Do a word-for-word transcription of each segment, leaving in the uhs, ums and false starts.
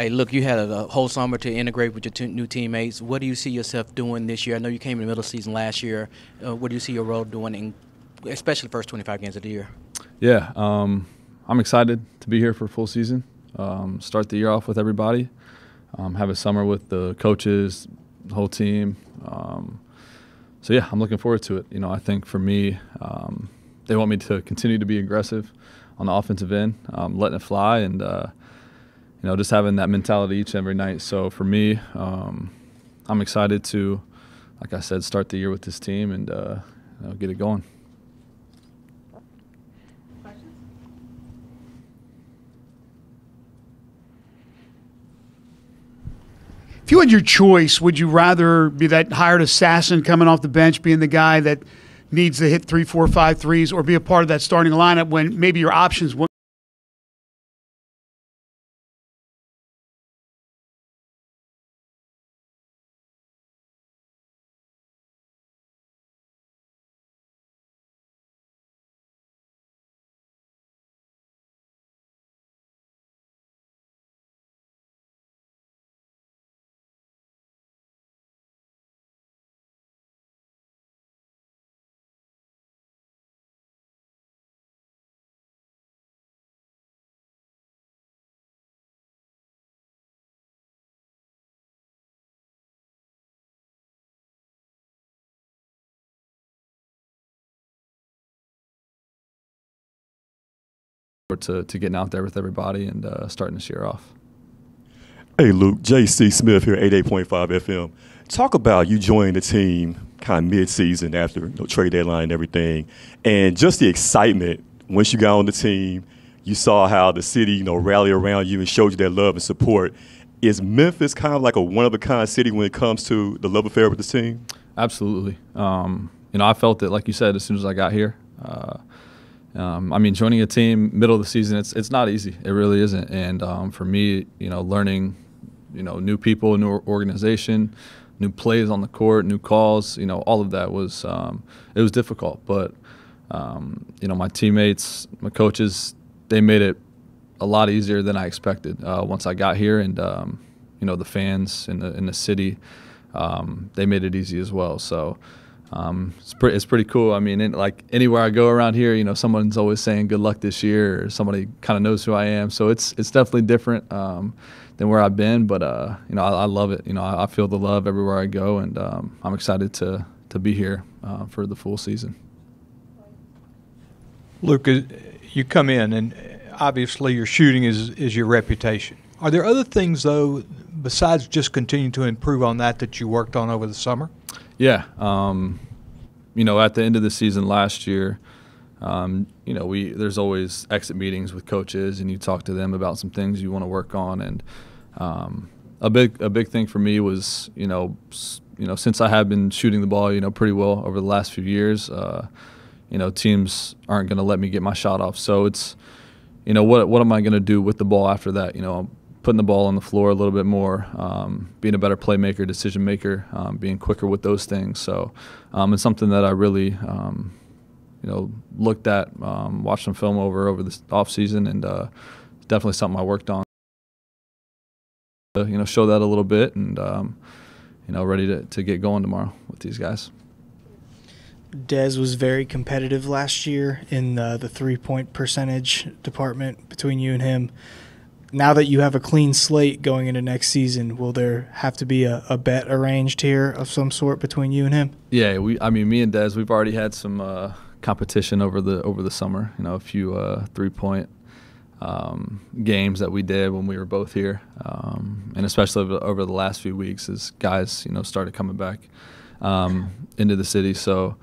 Hey, look, you had a whole summer to integrate with your two new teammates. What do you see yourself doing this year? I know you came in the middle of the season last year. Uh, what do you see your role doing, in, especially the first twenty-five games of the year? Yeah, um, I'm excited to be here for a full season. Um, start the year off with everybody. Um, have a summer with the coaches, the whole team. Um, so, yeah, I'm looking forward to it. You know, I think for me, um, they want me to continue to be aggressive on the offensive end, um, letting it fly and, uh, you know, just having that mentality each and every night. So, for me, um, I'm excited to, like I said, start the year with this team and uh, you know, get it going. If you had your choice, would you rather be that hired assassin coming off the bench, being the guy that needs to hit three, four, five threes, or be a part of that starting lineup when maybe your options wouldn't? To, to getting out there with everybody and uh, starting this year off. Hey, Luke, J C. Smith here, eighty-eight point five F M. Talk about you joining the team kind of mid-season after you know, trade deadline and everything, and just the excitement once you got on the team. You saw how the city, you know, rallied around you and showed you their love and support. Is Memphis kind of like a one-of-a-kind city when it comes to the love affair with this team? Absolutely. Um, you know, I felt it, like you said, as soon as I got here. Uh, Um, I mean, joining a team middle of the season, it's it's not easy. It really isn't. And um, for me, you know, learning, you know, new people, new organization, new plays on the court, new calls, you know, all of that was um, it was difficult. But um, you know, my teammates, my coaches, they made it a lot easier than I expected uh, once I got here. And um, you know, the fans in the in the city, um, they made it easy as well. So. Um, it's, pre it's pretty cool. I mean, in, like anywhere I go around here, you know, someone's always saying good luck this year, or somebody kind of knows who I am. So it's it's definitely different um, than where I've been. But, uh, you know, I, I love it. You know, I, I feel the love everywhere I go, and um, I'm excited to, to be here uh, for the full season. Luke, you come in, and obviously your shooting is, is your reputation. Are there other things, though, besides just continuing to improve on that that you worked on over the summer? Yeah, um, you know, at the end of the season last year, um, you know, we there's always exit meetings with coaches, and you talk to them about some things you want to work on. And um, a big a big thing for me was, you know, you know, since I have been shooting the ball, you know, pretty well over the last few years, uh, you know, teams aren't going to let me get my shot off. So it's, you know, what what am I going to do with the ball after that? You know, putting the ball on the floor a little bit more, um, being a better playmaker, decision maker, um, being quicker with those things. So um, it's something that I really, um, you know, looked at, um, watched some film over over this off season, and uh, definitely something I worked on. You know, show that a little bit, and um, you know, ready to to get going tomorrow with these guys. Dez was very competitive last year in the, the three point percentage department between you and him. Now that you have a clean slate going into next season, will there have to be a, a bet arranged here of some sort between you and him? Yeah, we. I mean, me and Dez, we've already had some uh, competition over the over the summer. You know, a few uh, three point um, games that we did when we were both here, um, and especially over, over the last few weeks as guys, you know, started coming back um, into the city. So.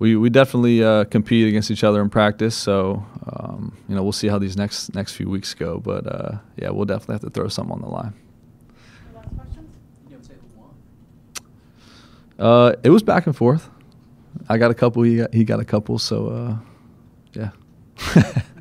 We, we definitely uh, compete against each other in practice, so um, you know, we'll see how these next next few weeks go. But uh, yeah, we'll definitely have to throw something on the line. Last questions? You have table one. Uh, it was back and forth. I got a couple. He got he got a couple. So uh, yeah.